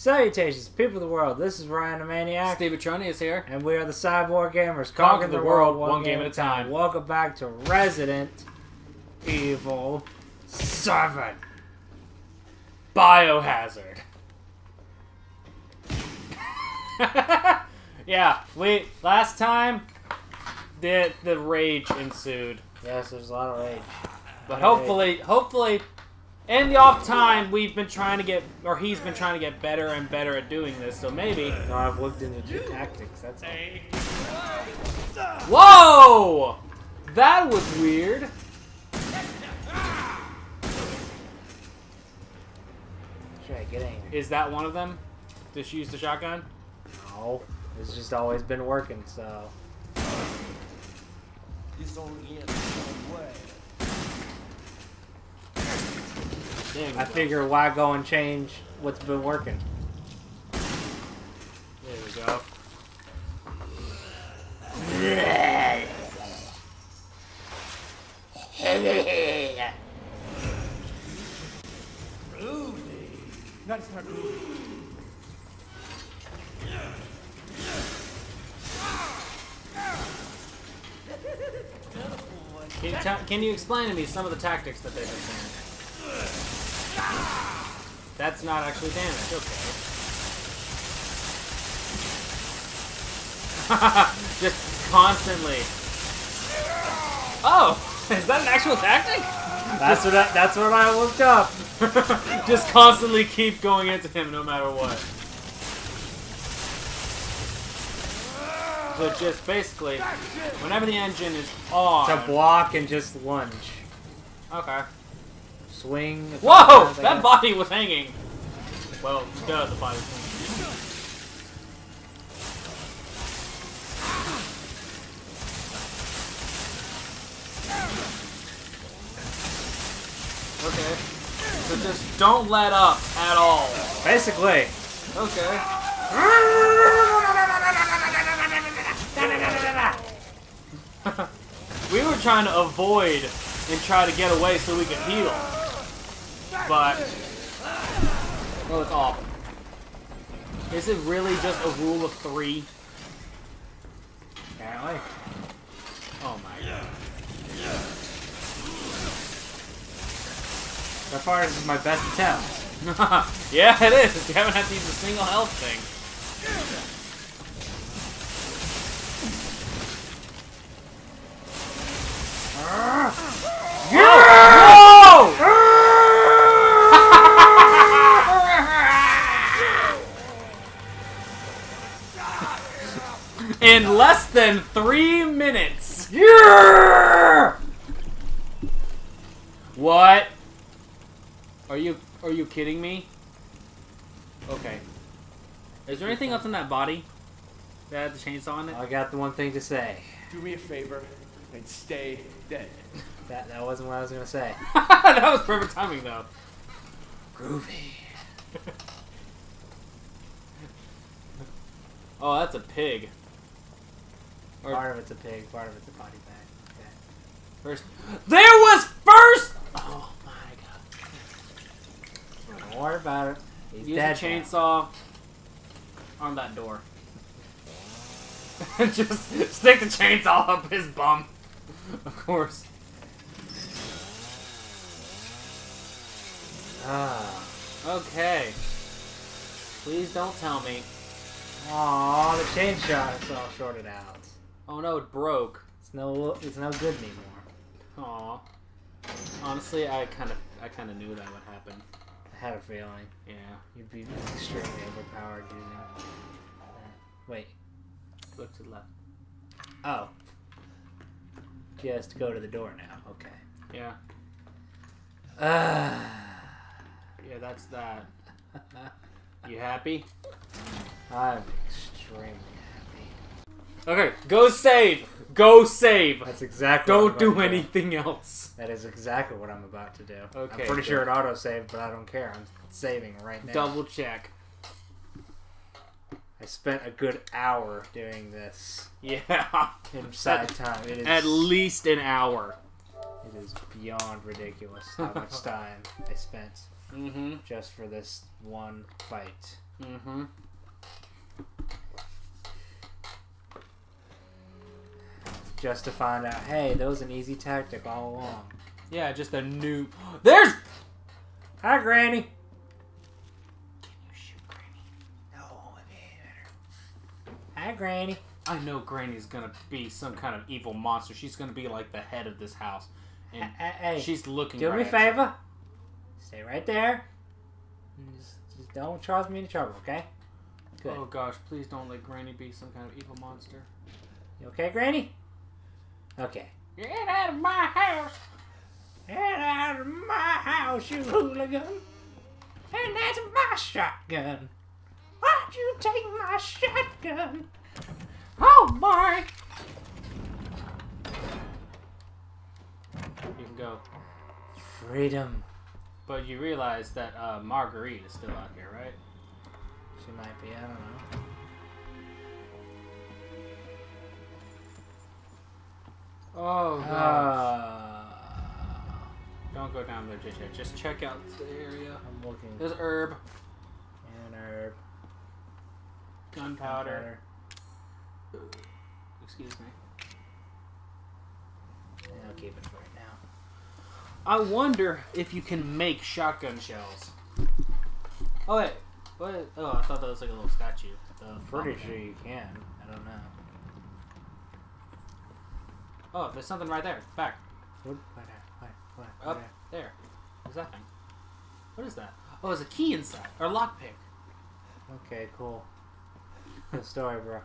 Salutations, people of the world. This is Ryan the Maniac. SteveoTronius here. And we are the Cyborg Gamers. Conquering the world one game at a time. Welcome back to Resident Evil 7. Biohazard. Yeah, we last time the rage ensued. Yes, there's a lot of rage. But hopefully in the off time, we've been trying to get, or he's been trying to get better and better at doing this, so maybe... No, I've looked into new tactics, that's all. Whoa! That was weird. Should I get angry? Is that one of them? Just use the shotgun? No, it's just always been working, so... It's only in the way. I figure why go and change what's been working. There we go. That's not good. Can you explain to me some of the tactics that they've been saying? That's not actually damage, okay. Just constantly. Oh! Is that an actual tactic? That's what I looked up. Just constantly keep going into him no matter what. So just basically, whenever the engine is on... To block and just lunge. Okay. Swing. Whoa! Times, that body was hanging. Well, duh, the body was hanging. Okay. So just don't let up at all. Basically. Okay. We were trying to avoid and try to get away so we could heal. But, well, it's off. Is it really just a rule of three? Apparently. Oh my god. By far, this is my best attempt. Yeah, it is. You haven't had to use a single health thing. In less than 3 minutes. Yeah! What? Are you kidding me? Okay. Is there anything else in that body that had the chainsaw on it? I got the one thing to say. Do me a favor and stay dead. That wasn't what I was gonna say. That was perfect timing though. Groovy. Oh, that's a pig. Or part of it's a pig, part of it's a body bag. Okay. There was first! Oh my god. Don't worry about it. Use the chainsaw on that door. Just stick the chainsaw up his bum. Of course. Okay. Please don't tell me. Aww, the chainsaw is all shorted out. Oh no, it broke. It's no good anymore. Aww. Honestly, I kind of knew that would happen. I had a feeling. Yeah. You'd be extremely overpowered using that. Wait. Look to the left. Oh. Just go to the door now. Okay. Yeah. Yeah, that's that. You happy? I'm extremely happy. Okay, go save! Go save! That's exactly what I'm about to do. Don't do anything else. That is exactly what I'm about to do. Okay. I'm pretty sure it auto-saved, but I don't care. I'm saving right now. Double check. I spent a good hour doing this. Yeah. Inside time. It is at least an hour. It is beyond ridiculous how much time I spent just for this one fight. Mm-hmm. Just to find out, hey, that was an easy tactic all along. Yeah, just a noob. There's... Hi, Granny. Can you shoot Granny? No, it won't be. Hi, Granny. I know Granny's gonna be some kind of evil monster. She's gonna be like the head of this house. And hey, she's looking do right me a favor. Her. Stay right there. Just don't cause me any trouble, okay? Good. Oh, gosh, please don't let Granny be some kind of evil monster. You okay, Granny? Okay. Get out of my house! Get out of my house, you hooligan! And that's my shotgun! Why'd you take my shotgun? Oh, boy! You can go. Freedom. But you realize that Marguerite is still out here, right? She might be, I don't know. Oh, gosh. Don't go down there just yet. Just check out the area. I'm looking. There's herb. And herb. Gunpowder. Excuse me. And I'll keep it for right now. I wonder if you can make shotgun shells. Oh, wait. What? Oh, I thought that was like a little statue. I'm pretty sure you can. I don't know. Oh, there's something right there. Back. What? Right there. Right up there. What's that thing? What is that? Oh, there's a key inside. Or a lockpick. Okay, cool. Good story, bro.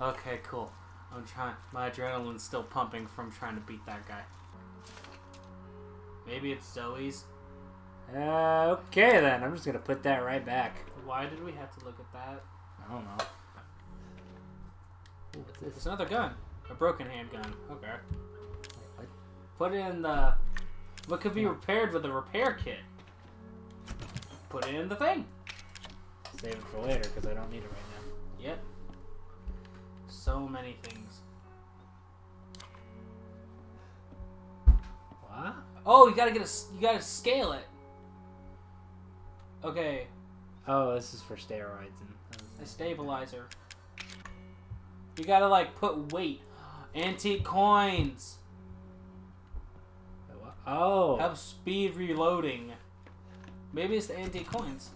Okay, cool. I'm trying. My adrenaline's still pumping from trying to beat that guy. Maybe it's Zoe's. Okay then. I'm just gonna put that right back. Why did we have to look at that? I don't know. Ooh, it's another gun. A broken handgun. Okay. What? Put it in the... What could be repaired with a repair kit? Put it in the thing. Save it for later, because I don't need it right now. Yep. So many things. What? Oh, you gotta get a... You gotta scale it. Okay. Oh, this is for steroids. And a stabilizer. You gotta, like, put weight. Antique coins. Oh. Help speed reloading. Maybe it's the antique coins.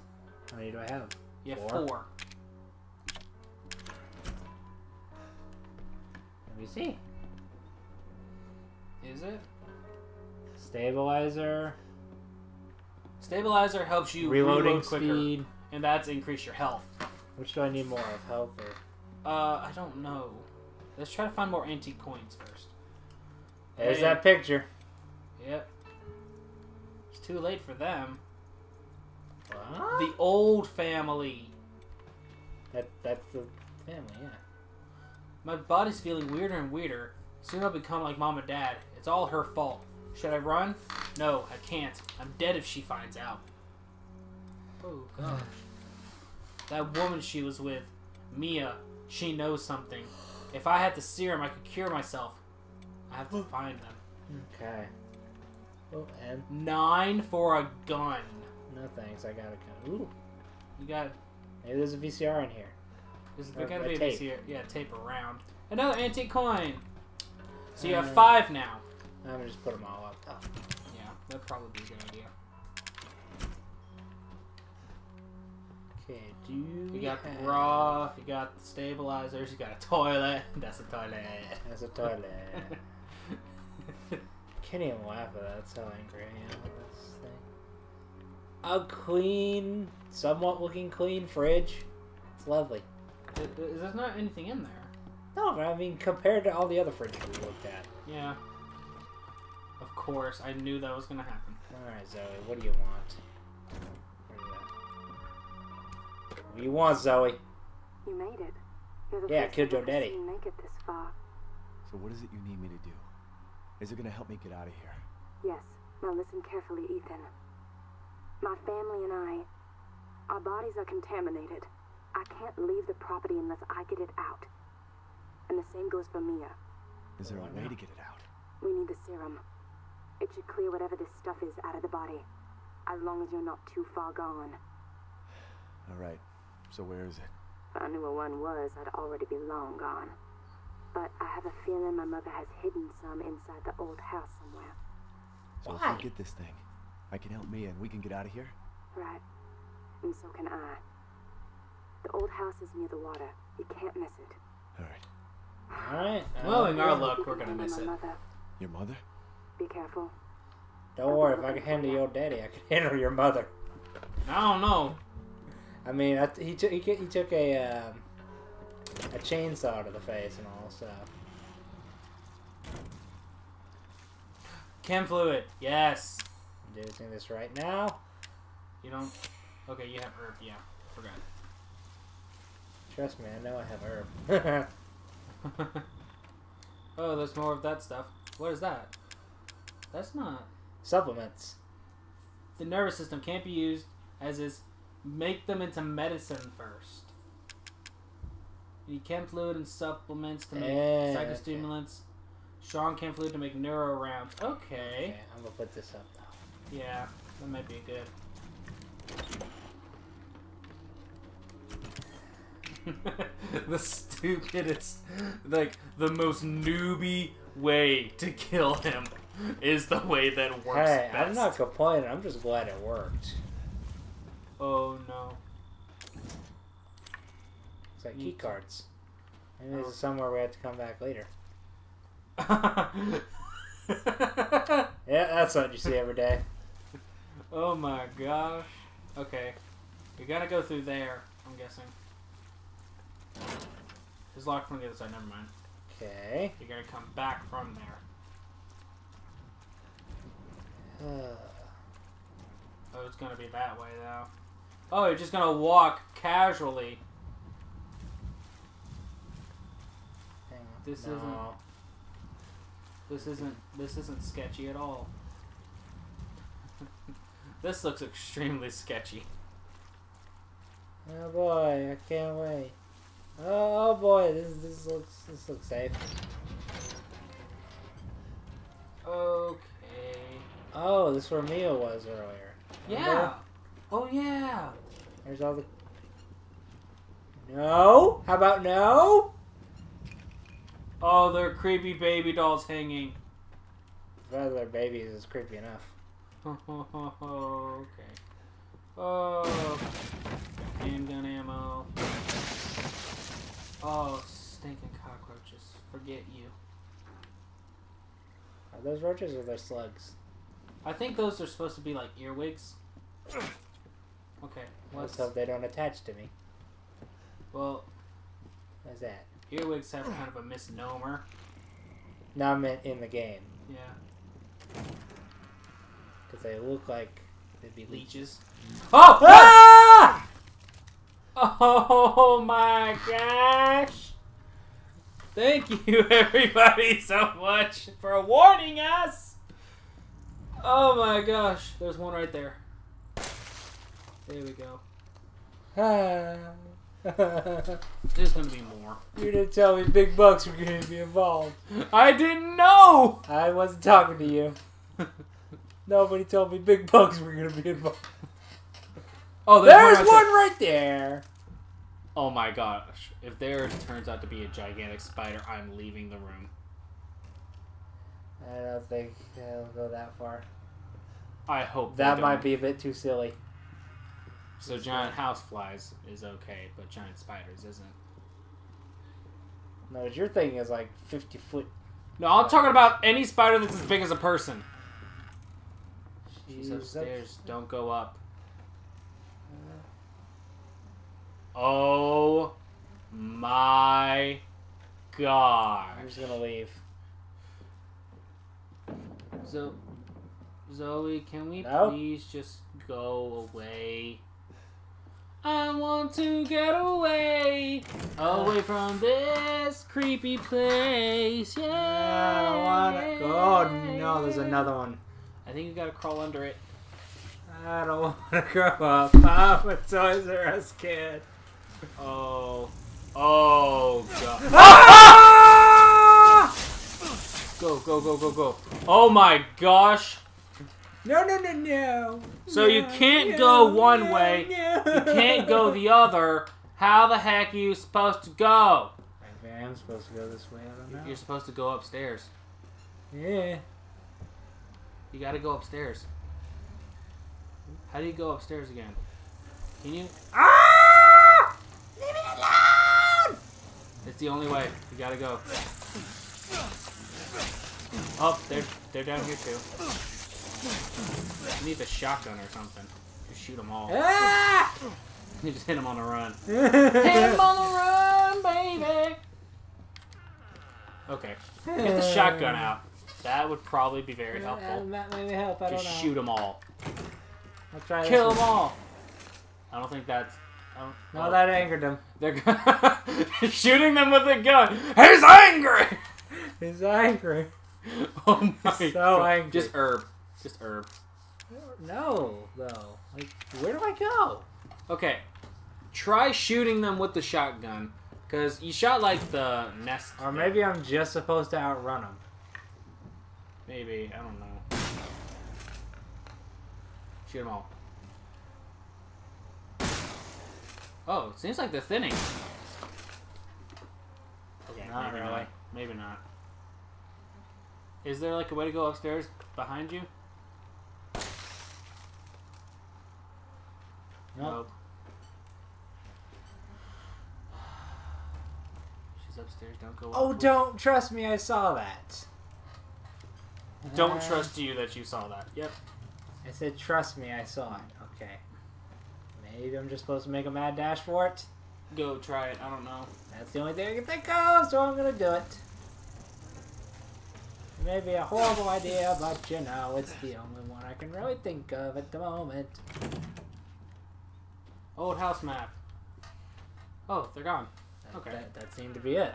How many do I have? You have four. Let me see. Is it? Stabilizer. Stabilizer helps you reload quicker. Speed. And that's increase your health. Which do I need more of? Health or... I don't know. Let's try to find more antique coins first. There's that picture. Yep. It's too late for them. What? The old family. That's the family, yeah. My body's feeling weirder and weirder. Soon I'll become like Mom and Dad. It's all her fault. Should I run? No, I can't. I'm dead if she finds out. Oh, gosh. That woman she was with, Mia... She knows something. If I had the serum, I could cure myself. I have to find them. Okay. Oh, and 9 for a gun. No thanks, I got a gun. Ooh. You got... Maybe there's a VCR in here. There's gotta be a VCR. Yeah, tape around. Another antique coin! So you have 5 now. I'm gonna just put them all up top. Yeah, that'd probably be a good idea. Okay, you got the bra, you got the stabilizers, you got a toilet. That's a toilet. That's a toilet. Can't even laugh at that. That's how angry I am with this thing. A clean, somewhat looking clean fridge. It's lovely. There's not anything in there. No, but I mean, compared to all the other fridges we looked at. Yeah. Of course, I knew that was going to happen. Alright, Zoe, what do you want? What do you want, Zoe? You made it. You're the yeah, killed your daddy. Make it this far. So what is it you need me to do? Is it going to help me get out of here? Yes. Now listen carefully, Ethan. My family and I, our bodies are contaminated. I can't leave the property unless I get it out. And the same goes for Mia. Is there a way to get it out? We need the serum. It should clear whatever this stuff is out of the body. As long as you're not too far gone. All right. So where is it? If I knew where one was, I'd already be long gone. But I have a feeling my mother has hidden some inside the old house somewhere. So why? If we get this thing, I can help Mia and we can get out of here? Right. And so can I. The old house is near the water. You can't miss it. Alright. Alright. Well, in our luck, we're gonna miss it. Your mother? Be careful. Don't worry, if I can handle your daddy, I can handle your mother. I don't know. I mean, he took a chainsaw to the face and all, so... Chem fluid, yes! I'm doing this right now. You don't... Okay, you have herb, yeah. Forgot. Trust me, I know I have herb. Oh, there's more of that stuff. What is that? That's not... Supplements. The nervous system can't be used as is. Make them into medicine first. You need chem fluid and supplements to make psychostimulants. Okay. Strong chem fluid to make neuro rounds. Okay. Okay, I'm gonna put this up now. Yeah, that might be good. The stupidest, like the most newbie way to kill him is the way that works best. Hey, I'm not complaining. I'm just glad it worked. Oh no. It's like key cards. Maybe this is somewhere we have to come back later. Yeah, that's what you see every day. Oh my gosh. Okay. We gotta go through there, I'm guessing. It's locked from the other side, never mind. Okay. You gotta come back from there. Oh, it's gonna be that way though. Oh, you're just gonna walk casually. Dang, this isn't sketchy at all. This looks extremely sketchy. Oh boy, I can't wait. Oh boy, this looks safe. Okay. Oh, this is where Mia was earlier. Remember? Yeah. Oh yeah. There's all the. No. How about no? Oh, they're creepy baby dolls hanging. Whether they're babies is creepy enough. Okay. Oh. Handgun ammo. Oh, stinking cockroaches. Forget you. Are those roaches or are they slugs? I think those are supposed to be like earwigs. Okay. Let's hope they don't attach to me. Well, what's that? Earwigs have kind of a misnomer. No, I meant in the game. Yeah. Because they look like they'd be leeches. Oh! Ah! Oh my gosh! Thank you everybody so much for warning us! Oh my gosh, there's one right there. There we go. There's gonna be more. You didn't tell me big bucks were gonna be involved. I didn't know! I wasn't talking to you. Nobody told me big bucks were gonna be involved. Oh, there's one right there! Oh my gosh, if there turns out to be a gigantic spider, I'm leaving the room. I don't think it'll go that far. I hope that might be a bit too silly. So giant houseflies is okay, but giant spiders isn't. No, your thing is like 50 foot. No, I'm talking about any spider that's as big as a person. She's upstairs. Don't go up. Oh my god! I'm just gonna leave. So, Zoe, can we please just go away? I want to get away, away from this creepy place. Yeah, I don't want to. Oh no, there's another one. I think you gotta crawl under it. I don't want to grow up. I'm a Toys R Us kid. Oh, oh god. Ah! Go, go, go, go, go. Oh my gosh. No, no, no, no. So you can't go one way. You can't go the other. How the heck are you supposed to go? I am supposed to go this way, I don't know. You're supposed to go upstairs. Yeah. You gotta go upstairs. How do you go upstairs again? Can you... Ah! Leave me alone! It's the only way. You gotta go. Oh, they're down here too. You need the shotgun or something. Just shoot them all. Ah! You just hit them on the run. Hit them on the run, baby! Okay. Get the shotgun out. That would probably be very helpful. That may help. I don't know. Just shoot them all. I'll try. Kill them all. I don't think that's. No, that angered them. They're shooting them with a gun. He's angry. He's angry. Oh my! He's so angry. Just herb. Just herb. No, though. Like, where do I go? Okay. Try shooting them with the shotgun, because you shot like the nest. Or maybe I'm just supposed to outrun them. Maybe, I don't know. Shoot them all. Oh, it seems like they're thinning. Okay, not maybe really. Not. Maybe not. Is there like a way to go upstairs behind you? Nope. She's upstairs, don't go up. Oh, don't trust me, I saw that. Don't trust you that you saw that. Yep. I said, trust me, I saw it. Okay. Maybe I'm just supposed to make a mad dash for it? Go try it. I don't know. That's the only thing I can think of, so I'm going to do it. It may be a horrible idea, but, you know, it's the only one I can really think of at the moment. Old house map. Oh, they're gone. Okay. That seemed to be it.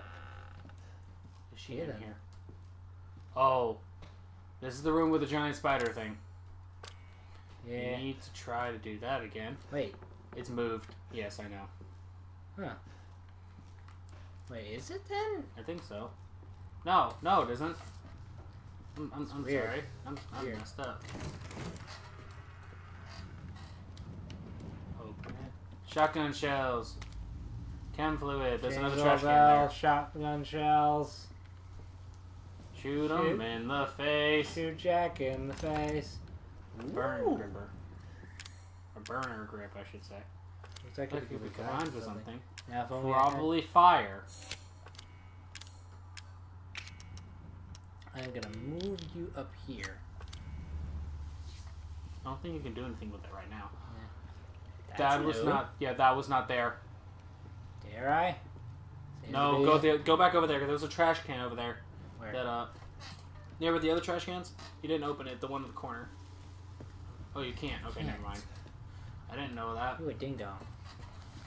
Is she in here? Oh. This is the room with the giant spider thing. Yeah. You need to try to do that again. Wait. It's moved. Yes, I know. Huh. Wait, is it then? I think so. No, it isn't. I'm sorry. I'm messed up. Open it. Shotgun shells. Chem fluid. There's another trash can there. Shotgun shells. Shoot him in the face. Shoot Jack in the face. Burn gripper. A burner grip, I should say. Looks like it could be combined with something. Yeah, probably fire. I'm going to move you up here. I don't think you can do anything with it right now. Yeah. That was not... Yeah, that was not there. Dare I? No, go back over there. There was a trash can over there. Where? That near with the other trash cans? You didn't open it, the one in the corner. Oh, you can't. Okay, never mind. I didn't know that. You a ding dong.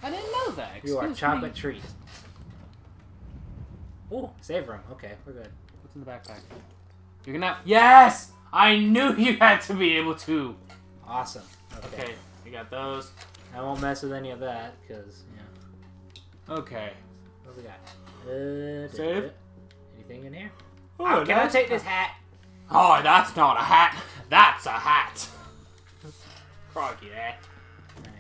I didn't know that. Excuse you are a chocolate treat. Oh, save room. Okay, we're good. What's in the backpack? You're gonna. Yes! I knew you had to be able to. Awesome. Okay, we got those. I won't mess with any of that because yeah. Okay. What do we got? Save. Anything in here? Ooh, oh, can I take this hat? Oh, that's not a hat. That's a hat. Froggy hat.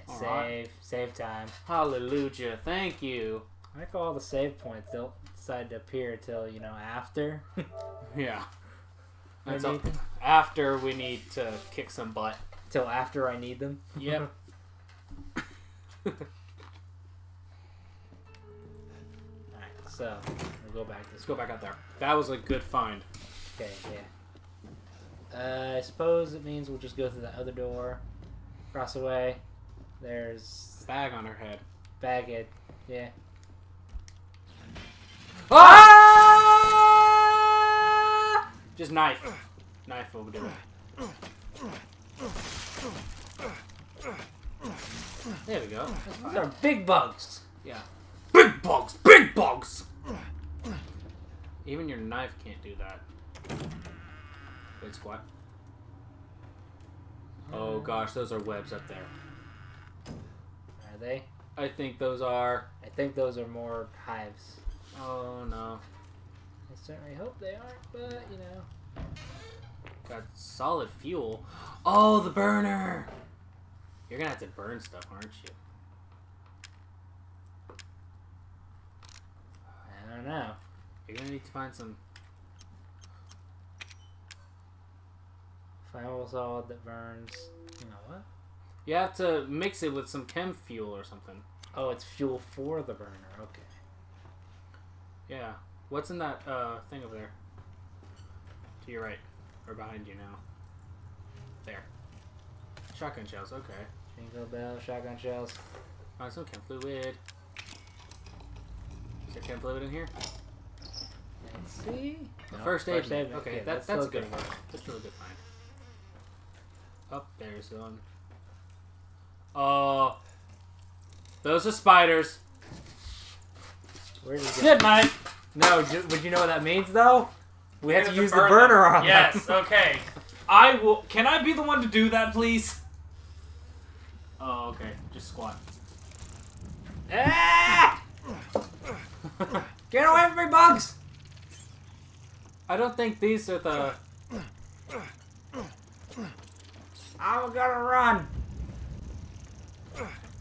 All right, save time. Hallelujah, thank you. I like all the save points don't decide to appear till, you know, after. Yeah. That's all, after we need to kick some butt. Till after I need them? Yep. So, we'll go back. Let's go back out there. That was a good find. Okay, yeah. I suppose it means we'll just go through the other door. Cross away. There's... Bag on her head. Bag it. Yeah. Ah! Just knife. Knife over there. There we go. These are big bugs. Yeah. Big bugs! Big bugs! Even your knife can't do that. Wait, squat. Oh gosh, those are webs up there. Are they? I think those are more hives. Oh no. I certainly hope they aren't, but you know. Got solid fuel. Oh, the burner! You're gonna have to burn stuff, aren't you? need to find some thiazolid that burns. You know what? You have to mix it with some chem fuel or something. Oh, it's fuel for the burner. Okay. Yeah. What's in that thing over there? To your right. Or behind you now. There. Shotgun shells. Okay. Jingle bell, shotgun shells. Find some chem fluid. Is there chem fluid in here? Let's see. No, first aid. Okay, yeah, that's a good find. That's a really good find. Up there's one. Oh, those are spiders. Where did you get mine? No, would you know what that means though? We have to use the burner on them. Yes. Okay. I will. Can I be the one to do that, please? Oh, okay. Just squat. Ah! Get away from me, bugs! I don't think these are the. I'm gonna run.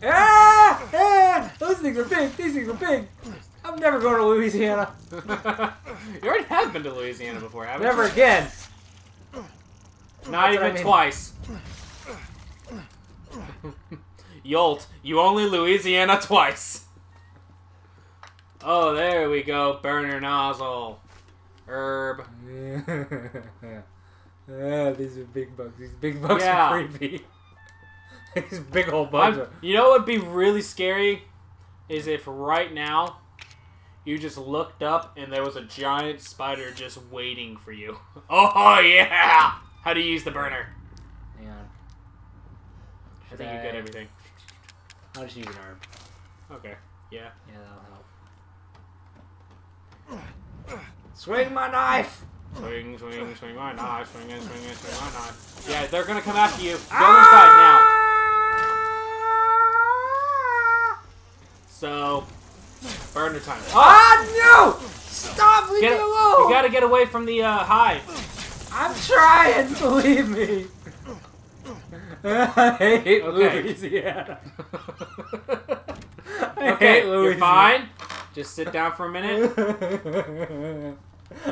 Ah! Ah! Those things are big. These things are big. I'm never going to Louisiana. You already have been to Louisiana before, haven't you? Never again. Not even twice. Yolt, you only Louisiana twice. Oh, there we go. Burner nozzle. Herb. Ah, these are big bugs. These big bugs are creepy. These big old bugs. You know what would be really scary? Is if right now you just looked up and there was a giant spider just waiting for you. Oh, yeah! How do you use the burner? Hang on. I think you get everything. I'll just use an herb. Okay. Yeah. Yeah, that'll help. Swing my knife! Swing, swing, swing my knife. Swing in, swing in, swing my knife. Yeah, they're gonna come after you. Go inside now. So, burner time. Ah, no! Stop, leave me alone! You gotta get away from the hive. I'm trying, believe me. I hate Louisiana. Okay, you're fine. Just sit down for a minute.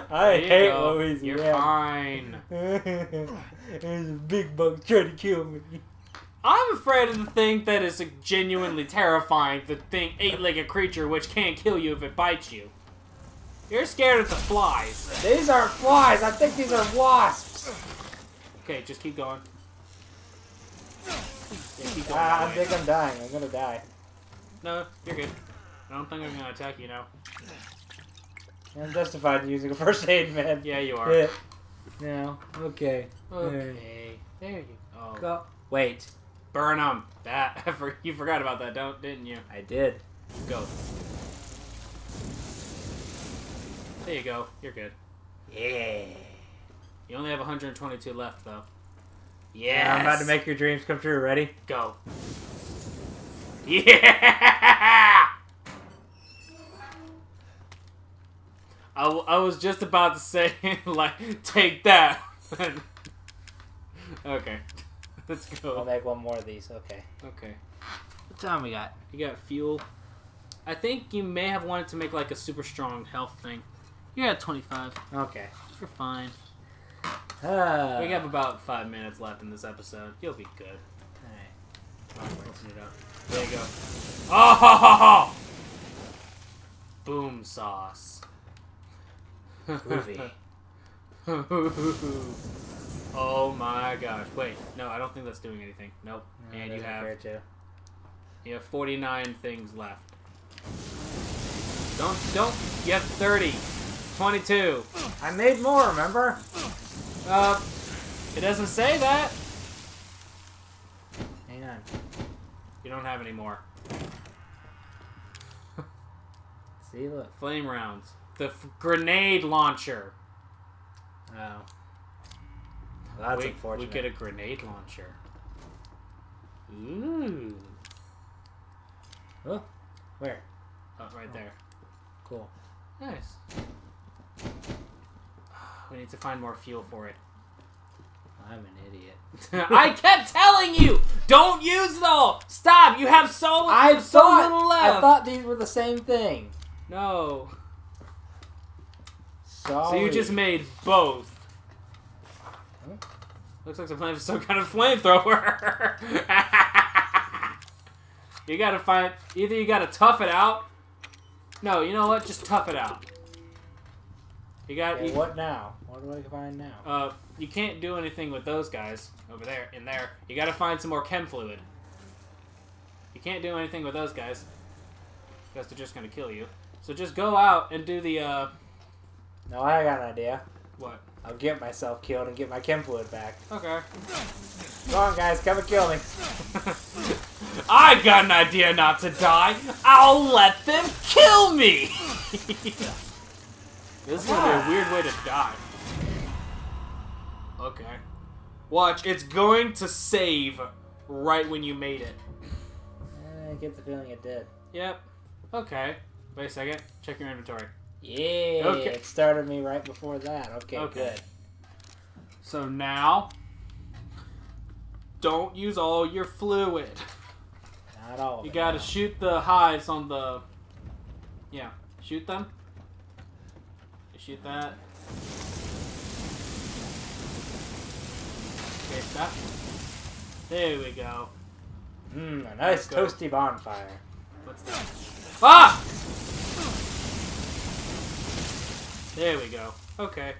I hate Louisiana. You're fine. There's a big bug trying to kill me. I'm afraid of the thing that is genuinely terrifying, the thing, eight-legged creature, which can't kill you if it bites you. You're scared of the flies. These aren't flies. I think these are wasps. Okay, just keep going. Yeah, keep going. I think I'm dying. I'm gonna die. No, you're good. I don't think I'm gonna attack you now. I'm justified in using a first aid, man. Yeah, you are. Yeah. No. Okay. Okay. There you go. Go. Wait. Burn them. That you forgot about that, didn't you? I did. Go. There you go. You're good. Yeah. You only have 122 left, though. Yes. Yeah. I'm about to make your dreams come true. Ready? Go. Yeah. I was just about to say like take that. Okay. Let's go. I'll make one more of these. Okay. Okay. What time we got? You got fuel. I think you may have wanted to make like a super strong health thing. You're at 25. Okay. You're fine. We have about 5 minutes left in this episode. You'll be good. All right. Open it up. There you go. Oh! Ho, ho, ho! Boom sauce. Groovy. Oh my gosh. Wait, no, I don't think that's doing anything. Nope. No, and you have 49 things left. Don't. You have 30. 22. I made more, remember? It doesn't say that. Hang on. You don't have any more. See, look. Flame rounds. The grenade launcher. Oh. That's unfortunate. We get a grenade launcher. Ooh. Oh, where? Oh, right there. Cool. Nice. We need to find more fuel for it. I'm an idiot. I kept telling you, don't use those. Stop. You have so little left. I thought these were the same thing. No. Sorry. So you just made both. Huh? Looks like the plan is some kind of flamethrower. You gotta find... Either you gotta tough it out. No, you know what? Just tough it out. You got... Okay, what now? What do I find now? You can't do anything with those guys over there, in there. You gotta find some more chem fluid. You can't do anything with those guys. Because they're just gonna kill you. So just go out and do the, No, I got an idea. What? I'll get myself killed and get my chem fluid back. Okay. Go on, guys. Come and kill me. I got an idea not to die. I'll let them kill me! This is gonna be a weird way to die. Okay. Watch. It's going to save right when you made it. I get the feeling it did. Yep. Okay. Wait a second. Check your inventory. Yeah, okay. It started me right before that. Okay, good. So now, don't use all your fluid. Not all of it. You gotta shoot the hives on the... Yeah, shoot them. Shoot that. Okay, stop. There we go. Mmm, a nice toasty bonfire. What's that? Ah! There we go. Okay.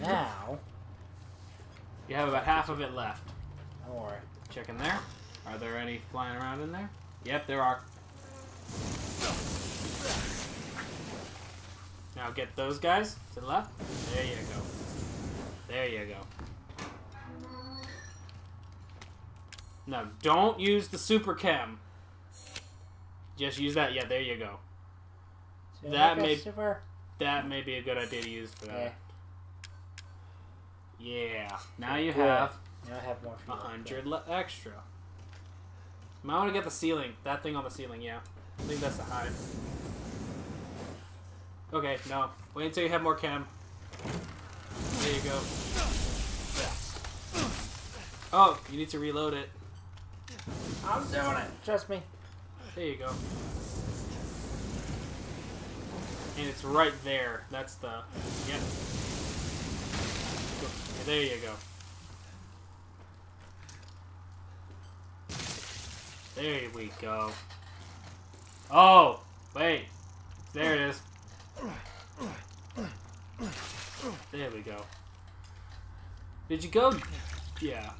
Now... You have about half of it left. Don't worry. Check in there. Are there any flying around in there? Yep, there are. Now get those guys to the left. There you go. There you go. Now, don't use the super chem. Just use that. Yeah, there you go. That may be a good idea to use for that. Yeah. Now you have 100 extra. Might want to get the ceiling. That thing on the ceiling, yeah. I think that's the hive. Okay, no. Wait until you have more chem. There you go. Oh, you need to reload it. I'm doing it. Trust me. There you go. And it's right there. That's the... Yep. There you go. There we go. Oh! Wait. There it is. There we go. Did you go... Yeah.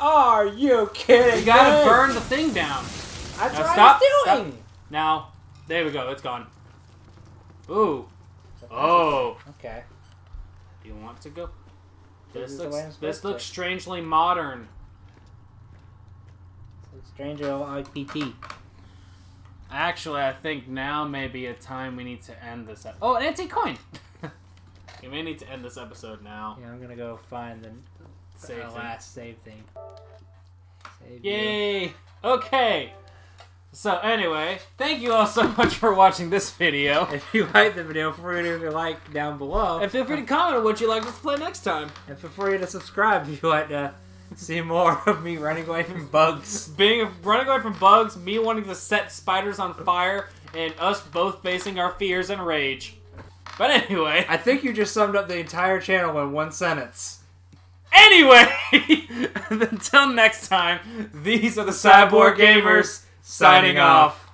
Are you kidding me? You gotta burn the thing down. That's what I was doing! Stop. Now... There we go. It's gone. Ooh. Oh. Okay. Do you want to go? This looks strangely modern. Stranger IPP. Actually, I think now may be a time we need to end this. Oh, an antique coin. We may need to end this episode now. Yeah, I'm gonna go find the last save thing. Save Yay! You. Okay. So, anyway, thank you all so much for watching this video. If you liked the video, feel free to leave a like down below. And feel free to comment on what you'd like us to play next time. And feel free to subscribe if you like to see more of me running away from bugs. Running away from bugs, me wanting to set spiders on fire, and us both facing our fears and rage. But anyway... I think you just summed up the entire channel in one sentence. Anyway! Until next time, these are the Cyborg Gamers. Signing off.